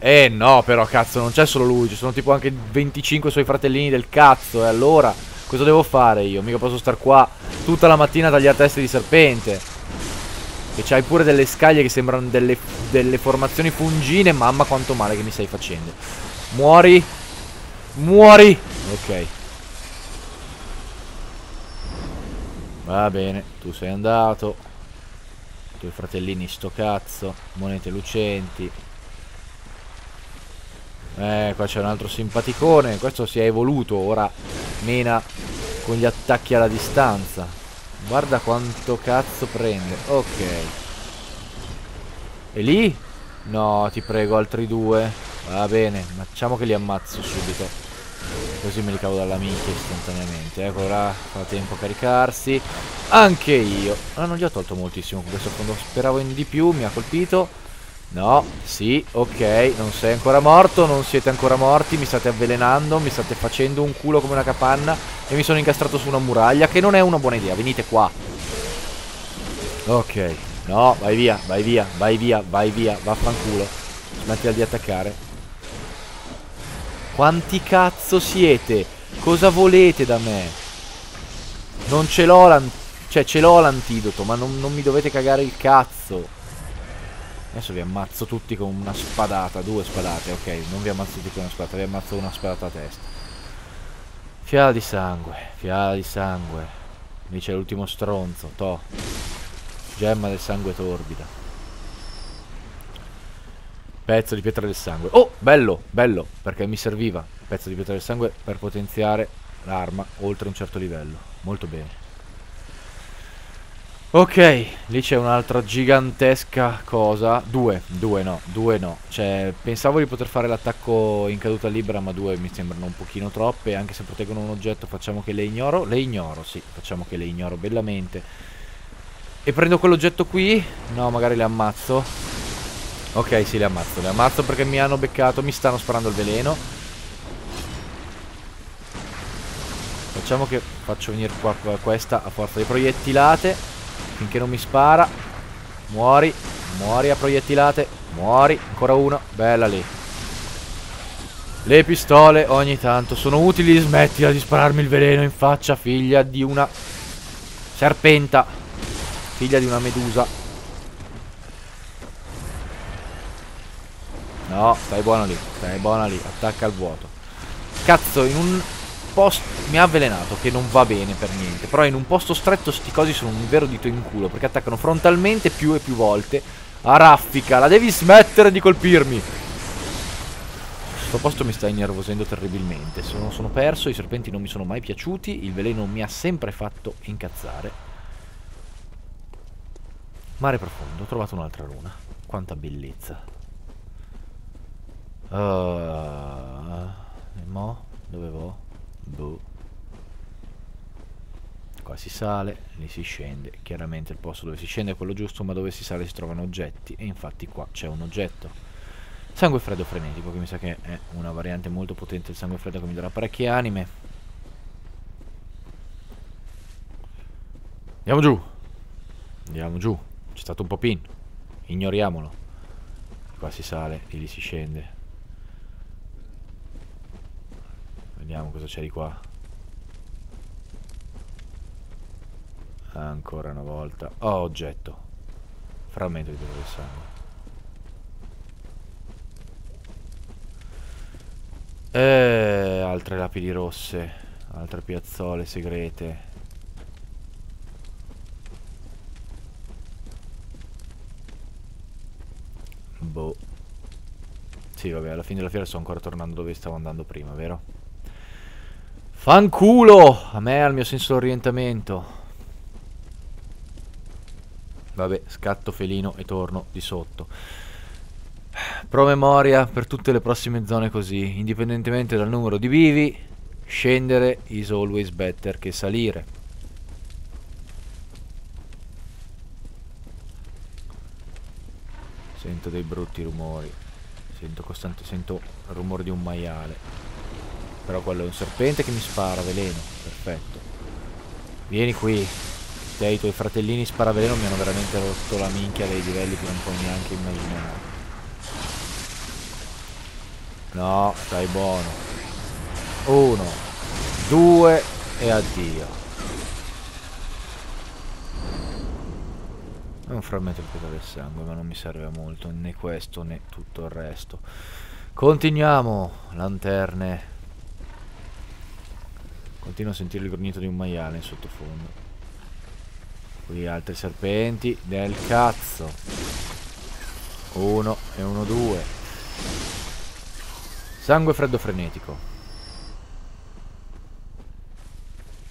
Eh no, però cazzo, non c'è solo lui, ci sono tipo anche venticinque suoi fratellini del cazzo, e eh, allora cosa devo fare io? Mica posso star qua tutta la mattina a tagliare teste di serpente. E c'hai pure delle scaglie che sembrano delle, delle formazioni fungine. Mamma quanto male che mi stai facendo. Muori. Muori. Ok. Va bene, tu sei andato. I tuoi fratellini sto cazzo. Monete lucenti. Eh, qua c'è un altro simpaticone. Questo si è evoluto. Ora mena con gli attacchi alla distanza. Guarda quanto cazzo prende. Ok. E lì? No, ti prego, altri due. Va bene, facciamo che li ammazzo subito. Così me li cavo dalla minchia istantaneamente. Ecco là, fa tempo a caricarsi. Anche io. Ah, non gli ho tolto moltissimo con questo fondo. Speravo in di più, mi ha colpito. No, sì, ok, non sei ancora morto, non siete ancora morti, mi state avvelenando, mi state facendo un culo come una capanna e mi sono incastrato su una muraglia, che non è una buona idea, venite qua. Ok, no, vai via, vai via, vai via, vai via, vaffanculo, smettila di attaccare. Quanti cazzo siete? Cosa volete da me? Non ce l'ho l'antidoto, cioè ce l'ho l'antidoto, ma non, non mi dovete cagare il cazzo. Adesso vi ammazzo tutti con una spadata. Due spadate, ok. Non vi ammazzo tutti con una spadata, vi ammazzo una spadata a testa. Fiala di sangue, fiala di sangue. Lì c'è l'ultimo stronzo. Toh. Gemma del sangue torbida. Pezzo di pietra del sangue. Oh, bello, bello. Perché mi serviva pezzo di pietra del sangue per potenziare l'arma oltre un certo livello. Molto bene. Ok, lì c'è un'altra gigantesca cosa. Due, due no, due no. Cioè, pensavo di poter fare l'attacco in caduta libera, ma due mi sembrano un pochino troppe. Anche se proteggono un oggetto, facciamo che le ignoro. Le ignoro, sì, facciamo che le ignoro bellamente. E prendo quell'oggetto qui. No, magari le ammazzo. Ok, sì, le ammazzo. Le ammazzo perché mi hanno beccato, mi stanno sparando il veleno. Facciamo che faccio venire qua questa a forza di proiettilate. Finché non mi spara. Muori. Muori a proiettilate. Muori. Ancora uno. Bella lì. Le pistole ogni tanto sono utili. Smettila di spararmi il veleno in faccia, figlia di una serpenta. Figlia di una medusa. No, stai buona lì. Stai buona lì. Attacca al vuoto. Cazzo, in un... mi ha avvelenato, che non va bene per niente. Però in un posto stretto sti cosi sono un vero dito in culo, perché attaccano frontalmente più e più volte. A raffica, la devi smettere di colpirmi. Questo posto mi sta innervosendo terribilmente. Sono, sono perso, i serpenti non mi sono mai piaciuti. Il veleno mi ha sempre fatto incazzare. Mare profondo, ho trovato un'altra runa. Quanta bellezza. uh, E mo? Dove vo? Boh. Qua si sale, lì si scende. Chiaramente il posto dove si scende è quello giusto, ma dove si sale si trovano oggetti. E infatti qua c'è un oggetto. Sangue freddo frenetico, che mi sa che è una variante molto potente del sangue freddo, che mi darà parecchie anime. Andiamo giù. Andiamo giù. C'è stato un popin. Ignoriamolo. Qua si sale, lì si scende. Vediamo cosa c'è di qua. Ancora una volta. Oh, oggetto. Frammento di pietra del sangue. E altre lapidi rosse. Altre piazzole segrete. Boh. Sì, vabbè, alla fine della fiera sto ancora tornando dove stavo andando prima, vero? Fanculo! A me, al mio senso d'orientamento. Vabbè, scatto felino e torno di sotto. Promemoria per tutte le prossime zone così. Indipendentemente dal numero di vivi, scendere is always better che salire. Sento dei brutti rumori. Sento costante, sento il rumore di un maiale. Però quello è un serpente che mi spara veleno. Perfetto. Vieni qui. Te e i tuoi fratellini sparaveleno mi hanno veramente rotto la minchia dei livelli che non puoi neanche immaginare. No, stai buono. Uno, due e addio. È un frammento di pietra del sangue, ma non mi serve a molto, né questo né tutto il resto. Continuiamo. Lanterne. Continuo a sentire il grugnito di un maiale in sottofondo. Qui altri serpenti del cazzo. Uno e uno, due. Sangue freddo frenetico.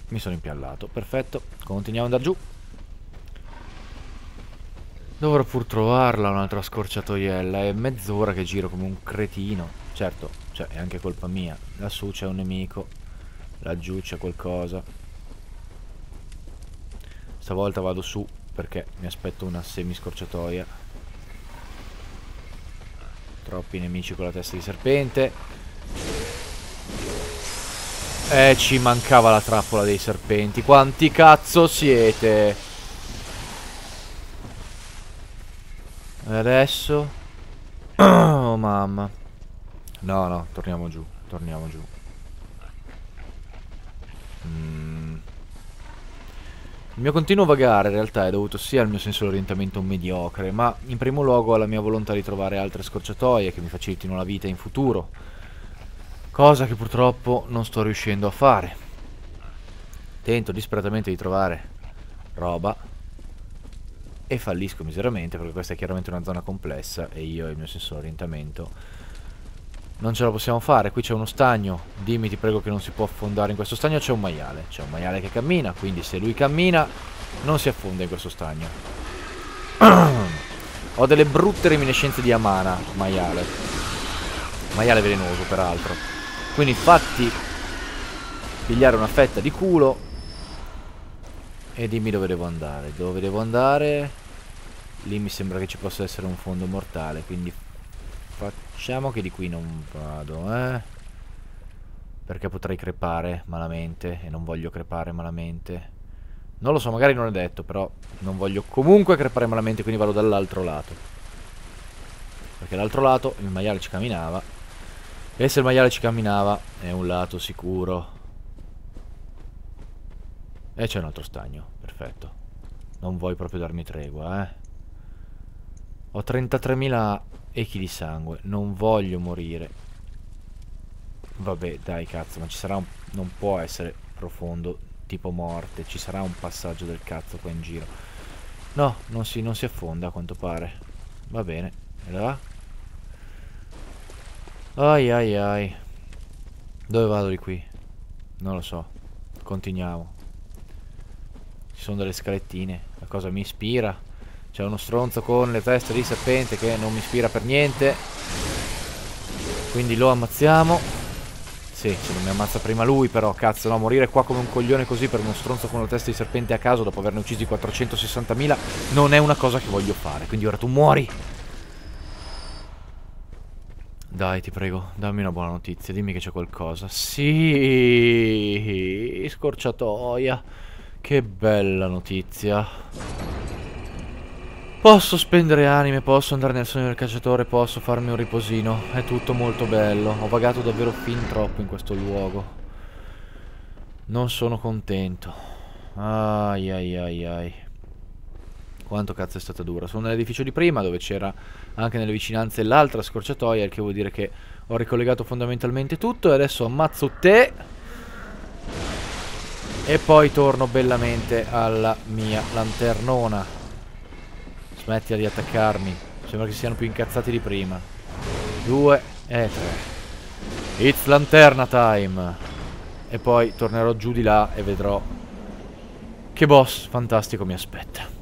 Mi sono impiallato. Perfetto. Continuiamo ad andare giù. Dovrò pur trovarla un'altra scorciatoiella. È mezz'ora che giro come un cretino. Certo, cioè è anche colpa mia. Lassù c'è un nemico. Laggiù c'è qualcosa. Stavolta vado su perché mi aspetto una semiscorciatoia. Troppi nemici con la testa di serpente. E ci mancava la trappola dei serpenti. Quanti cazzo siete? E adesso? Oh mamma. No no, torniamo giù. Torniamo giù. Il mio continuo vagare in realtà è dovuto sia al mio senso d'orientamento mediocre, ma in primo luogo alla mia volontà di trovare altre scorciatoie che mi facilitino la vita in futuro, cosa che purtroppo non sto riuscendo a fare. Tento disperatamente di trovare roba e fallisco miseramente, perché questa è chiaramente una zona complessa e io e il mio senso d'orientamento non ce la possiamo fare. Qui c'è uno stagno. Dimmi, ti prego, che non si può affondare in questo stagno. C'è un maiale. C'è un maiale che cammina. Quindi se lui cammina non si affonda in questo stagno. Ho delle brutte reminiscenze di Amana, maiale. Maiale velenoso, peraltro. Quindi fatti pigliare una fetta di culo. E dimmi dove devo andare. Dove devo andare? Lì mi sembra che ci possa essere un fondo mortale, quindi facciamo che di qui non vado, eh? Perché potrei crepare malamente e non voglio crepare malamente. Non lo so, magari non è detto, però non voglio comunque crepare malamente, quindi vado dall'altro lato. Perché dall'altro lato il maiale ci camminava. E se il maiale ci camminava è un lato sicuro. E c'è un altro stagno, perfetto. Non vuoi proprio darmi tregua, eh? Ho trentatremila echi di sangue, non voglio morire. Vabbè, dai, cazzo, ma ci sarà un... non può essere profondo, tipo morte. Ci sarà un passaggio del cazzo qua in giro. No, non si, non si affonda a quanto pare. Va bene, e là? Ai ai ai. Dove vado di qui? Non lo so. Continuiamo. Ci sono delle scalettine, la cosa mi ispira. C'è uno stronzo con le teste di serpente che non mi ispira per niente. Quindi lo ammazziamo. Sì, se non mi ammazza prima lui però, cazzo, no, morire qua come un coglione così per uno stronzo con la testa di serpente a caso dopo averne uccisi quattrocentosessantamila non è una cosa che voglio fare. Quindi ora tu muori. Dai, ti prego, dammi una buona notizia, dimmi che c'è qualcosa. Sì, scorciatoia. Che bella notizia. Posso spendere anime, posso andare nel sogno del cacciatore, posso farmi un riposino. È tutto molto bello. Ho vagato davvero fin troppo in questo luogo. Non sono contento. Ai ai ai ai. Quanto cazzo è stata dura. Sono nell'edificio di prima dove c'era anche nelle vicinanze l'altra scorciatoia, il che vuol dire che ho ricollegato fondamentalmente tutto. E adesso ammazzo te. E poi torno bellamente alla mia lanternona. Smettila di attaccarmi. Sembra che siano più incazzati di prima. Due e tre. It's lanterna time. E poi tornerò giù di là e vedrò che boss fantastico mi aspetta.